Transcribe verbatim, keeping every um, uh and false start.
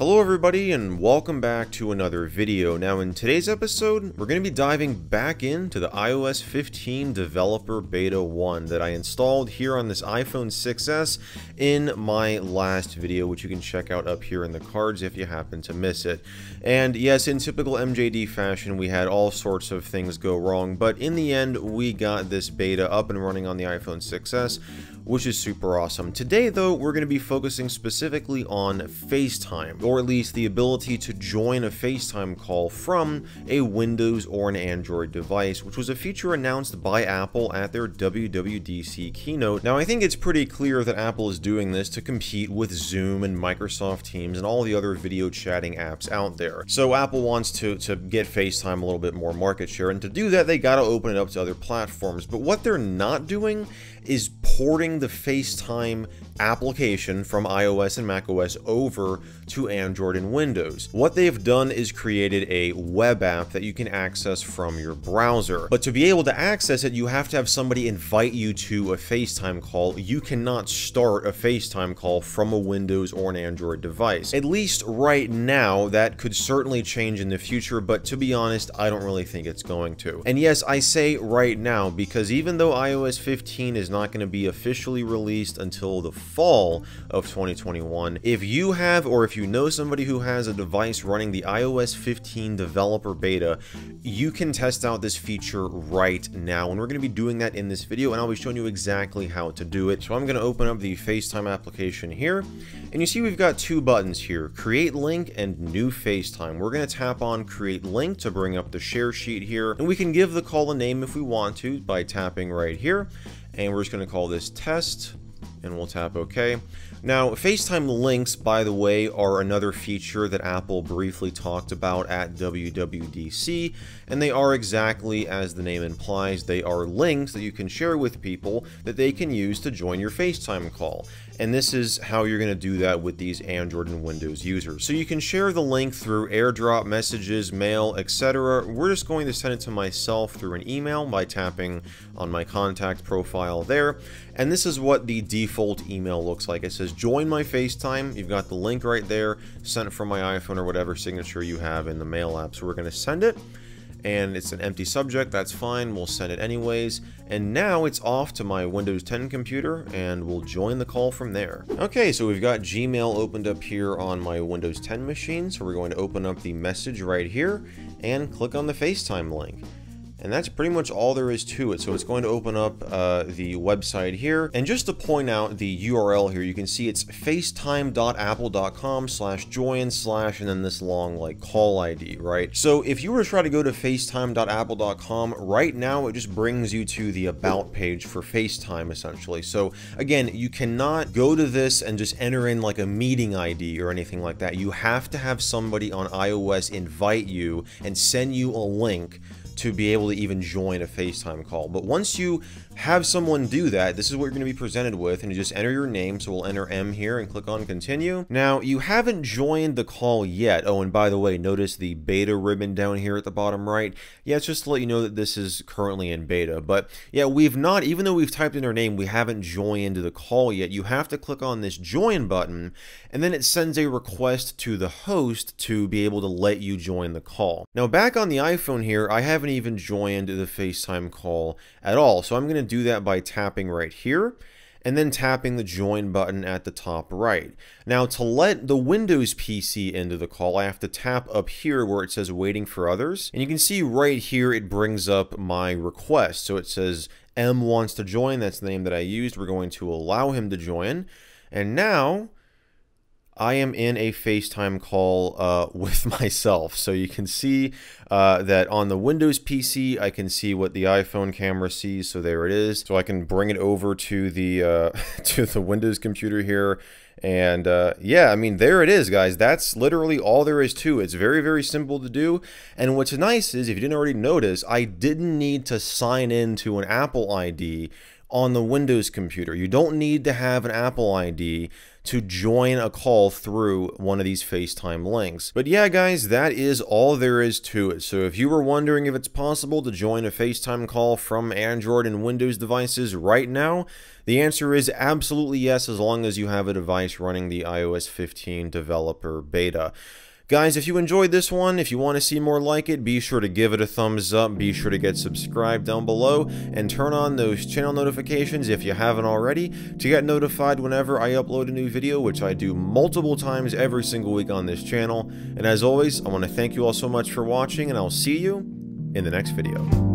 Hello everybody and welcome back to another video. Now in today's episode, we're going to be diving back into the i O S fifteen Developer Beta one that I installed here on this iPhone six S in my last video, which you can check out up here in the cards if you happen to miss it. And yes, in typical M J D fashion, we had all sorts of things go wrong, but in the end, we got this beta up and running on the iPhone six S, which is super awesome. Today though, we're going to be focusing specifically on FaceTime, or at least the ability to join a FaceTime call from a Windows or an Android device, which was a feature announced by Apple at their W W D C keynote. Now, I think it's pretty clear that Apple is doing this to compete with Zoom and Microsoft Teams and all the other video chatting apps out there. So Apple wants to, to get FaceTime a little bit more market share, and to do that, they got to open it up to other platforms. But what they're not doing is porting the FaceTime application from iOS and macOS over to Android and Windows. What they've done is created a web app that you can access from your browser. But to be able to access it, you have to have somebody invite you to a FaceTime call. You cannot start a FaceTime call from a Windows or an Android device. At least right now, that could certainly change in the future, but to be honest, I don't really think it's going to. And yes, I say right now, because even though i O S fifteen is not going to be officially released until the fall of twenty twenty-one, if you have, or if you know somebody who has a device running the i O S fifteen developer beta, you can test out this feature right now. And we're going to be doing that in this video, and I'll be showing you exactly how to do it. So I'm going to open up the FaceTime application here, and you see we've got two buttons here, create link and new FaceTime. We're going to tap on create link to bring up the share sheet here, and we can give the call a name if we want to by tapping right here. And we're just going to call this test, and we'll tap OK. Now, FaceTime links, by the way, are another feature that Apple briefly talked about at W W D C, and they are exactly as the name implies. They are links that you can share with people that they can use to join your FaceTime call. And this is how you're going to do that with these Android and Windows users. So you can share the link through AirDrop, messages, mail, et cetera. We're just going to send it to myself through an email by tapping on my contact profile there. And this is what the default email looks like. It says, join my FaceTime. You've got the link right there, sent from my iPhone or whatever signature you have in the mail app. So we're going to send it. And it's an empty subject, that's fine, we'll send it anyways. And now it's off to my Windows ten computer, and we'll join the call from there. Okay, so we've got Gmail opened up here on my Windows ten machine, so we're going to open up the message right here, and click on the FaceTime link. And that's pretty much all there is to it. So it's going to open up uh, the website here. And just to point out the U R L here, you can see it's facetime.apple.com slash join slash and then this long like call I D, right? So if you were to try to go to facetime.apple dot com right now, it just brings you to the about page for FaceTime essentially. So again, you cannot go to this and just enter in like a meeting I D or anything like that. You have to have somebody on iOS invite you and send you a link to be able to even join a FaceTime call. But once you have someone do that, this is what you're going to be presented with, and you just enter your name. So we'll enter M here and click on continue. Now, you haven't joined the call yet. Oh, and by the way, notice the beta ribbon down here at the bottom right. Yeah, it's just to let you know that this is currently in beta. But yeah, we've not, even though we've typed in our name, we haven't joined the call yet. You have to click on this join button, and then it sends a request to the host to be able to let you join the call. Now, back on the iPhone here, I haven't even joined the FaceTime call at all. So I'm going to do that by tapping right here and then tapping the join button at the top right. Now, to let the Windows P C into the call, I have to tap up here where it says waiting for others. And you can see right here, it brings up my request. So it says M wants to join. That's the name that I used. We're going to allow him to join. And now I am in a FaceTime call uh, with myself. So you can see uh, that on the Windows P C, I can see what the iPhone camera sees. So there it is. So I can bring it over to the uh, to the Windows computer here. And uh, yeah, I mean, there it is, guys. That's literally all there is to it. It's very, very simple to do. And what's nice is, if you didn't already notice, I didn't need to sign in to an Apple I D on the Windows computer. You don't need to have an Apple I D to join a call through one of these FaceTime links. But yeah, guys, that is all there is to it. So if you were wondering if it's possible to join a FaceTime call from Android and Windows devices right now, the answer is absolutely yes, as long as you have a device running the i O S fifteen Developer Beta. Guys, if you enjoyed this one, if you want to see more like it, be sure to give it a thumbs up, be sure to get subscribed down below, and turn on those channel notifications if you haven't already to get notified whenever I upload a new video, which I do multiple times every single week on this channel. And as always, I want to thank you all so much for watching, and I'll see you in the next video.